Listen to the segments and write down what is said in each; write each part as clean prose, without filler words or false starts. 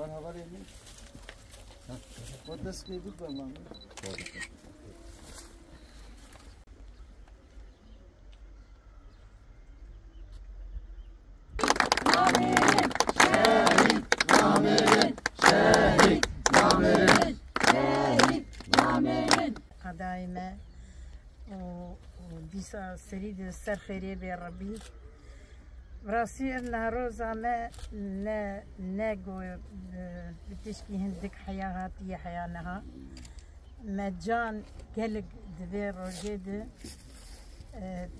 One how are you? What does me good one? قدائمه وديسا سريد السر خيري بربي براسي انها روزا ما ناقو بتشكي هندك حياة هاتية حيانها مجان قلق دبير وجد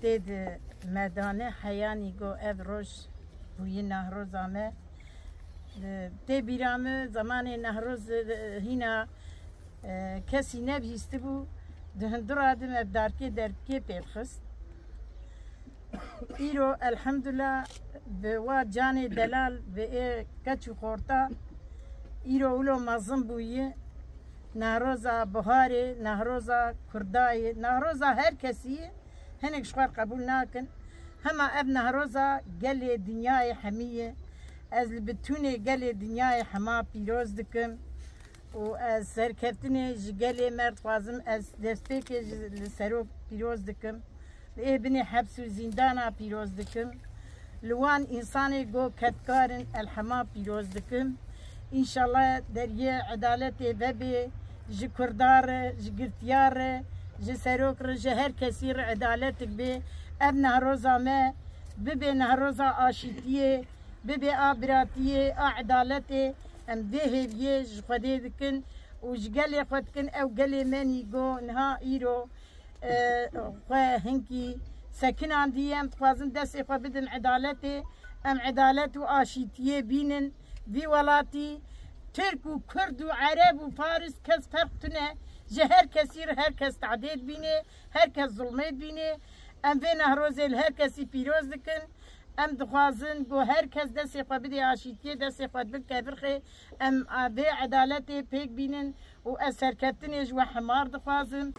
تيد مدانة حياني قو ادروش بوينه روزا ما تبيرامه زمان نهروز هنا کسی نبیسته بود دهندرا دم ابدار که در که پیخست ایرو الحمدلله به و جان دلال به کچو خورتا ایرو اولو مازم بویه نهروزا بهاره نهروزا کردای نهروزا هر کسی هنگ شوار قبول نکن همه اب نهروزا گل دنیای حمیه از لبتونه گل دنیای حما پیروز دکم و از سرکردنی جگلی مرد خوازم از دسته که لسرو پیروز دکم لابن حبس و زندانا پیروز دکم لوان انسانی گو کتکارن الحما پیروز دکم انشالله در یه عدالت ببی جکردار جگرتیار جسروک رج هر کسی عدالت بی اب نهروزا ما ببی نهروزا آشتیه ببی آبراتیه عدالت ام دهیه جخودی دکن و جگلی خود کن او جگلی منی گو نه ایرو هنگی سکنان دیم تقاضن دست خود بدن عدالته ام عدالت و آشتیه بینن دی ولاتی ترک و کرد و عرب و فارس کس فرق تنه جه هر کسیر هر کس تعداد بینه هر کس ظلمت بینه ام به نهروز هر کسی پیروز دکن ام دخوازن گو هر کس دست خود بده آشتیه دست خود بده کفرخه ام به عدالت پیک بینن و از سرکتنی جو حمار دخوازن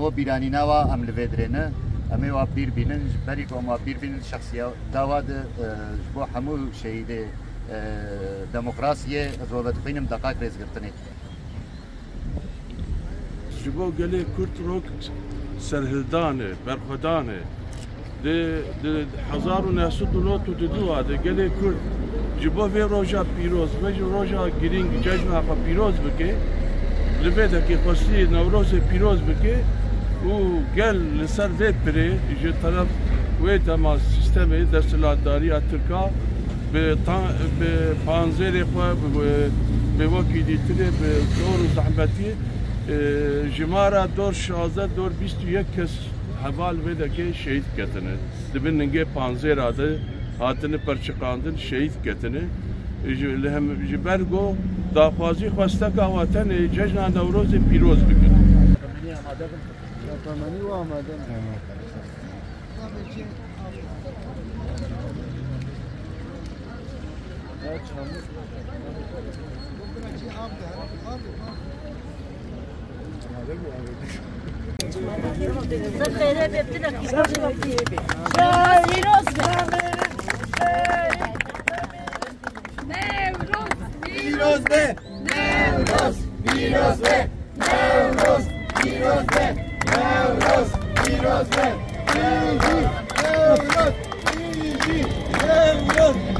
بو بیرانی نوا عمل ودرنه امی و بیر بینن بری کوم و بیر بینن شخصیت داواد بو حمول شهید دموکراسی روبت خینم دقیق ریز گرتنی جبو گلی کورت روکت سرهلدانه برخدانه د 1992 د گلی کورت جبو و روجا پیروز و روجا گرینگ ججمه ها پیروز بکه لبده که خواستی نوروز پیروز بکی او گل لسر وی پره جه طرف وی دما سیستم دستلاتداری اترکا به پانزر خواه به وکی دیتره به دور و زحمتی جماره دور 16 دور 21 کس حوال ویده که شهید کتنه دبن نگه پانزر آده هاتنه پرچقاندن شهید کتنه جبرگو داخوازی خواسته که وطن جشن نوروز پیروز بکن. Newroza